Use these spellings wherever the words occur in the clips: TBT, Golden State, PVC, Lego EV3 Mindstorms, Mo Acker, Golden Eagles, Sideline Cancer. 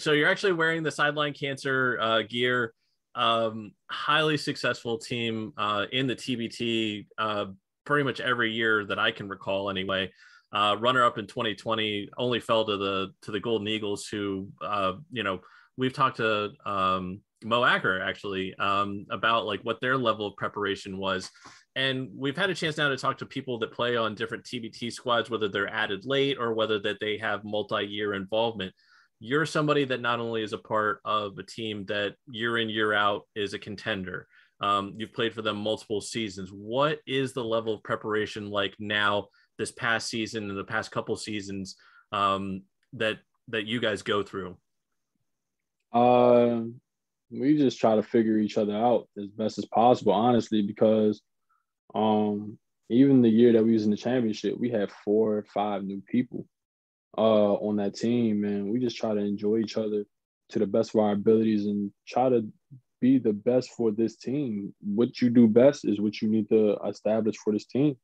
So you're actually wearing the Sideline Cancer gear. Highly successful team in the TBT pretty much every year that I can recall anyway. Runner up in 2020, only fell to the Golden Eagles, who you know, we've talked to Mo Acker actually about like what their level of preparation was. And we've had a chance now to talk to people that play on different TBT squads, whether they're added late or whether that they have multi-year involvement. You're somebody that not only is a part of a team that year in, year out is a contender. You've played for them multiple seasons. What is the level of preparation like now, this past season and the past couple seasons that you guys go through? We just try to figure each other out as best as possible, honestly, because even the year that we was in the championship, we had 4 or 5 new people on that team, and we just try to enjoy each other to the best of our abilities and try to be the best for this team. What you do best is what you need to establish for this team,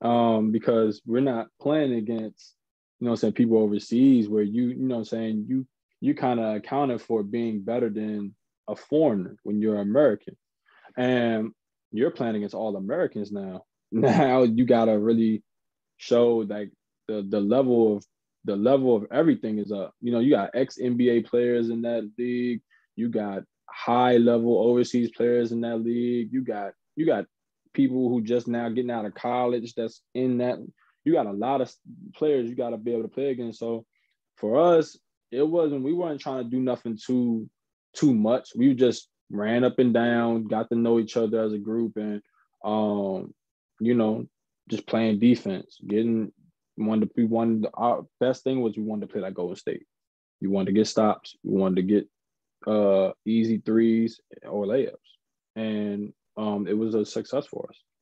because we're not playing against, you know what I'm saying, people overseas where you know what I'm saying, you kind of accounted for being better than a foreigner when you're American. And you're playing against all Americans now. Now you got to really show like the level of everything is up. You know, you got ex-NBA players in that league. You got high-level overseas players in that league. You got people who just now getting out of college that's in that. You got a lot of players you got to be able to play against. So for us, we weren't trying to do nothing too much. We just ran up and down, got to know each other as a group, and you know, just playing defense. Our best thing was we wanted to play like Golden State. We wanted to get stops. We wanted to get easy threes or layups, and it was a success for us.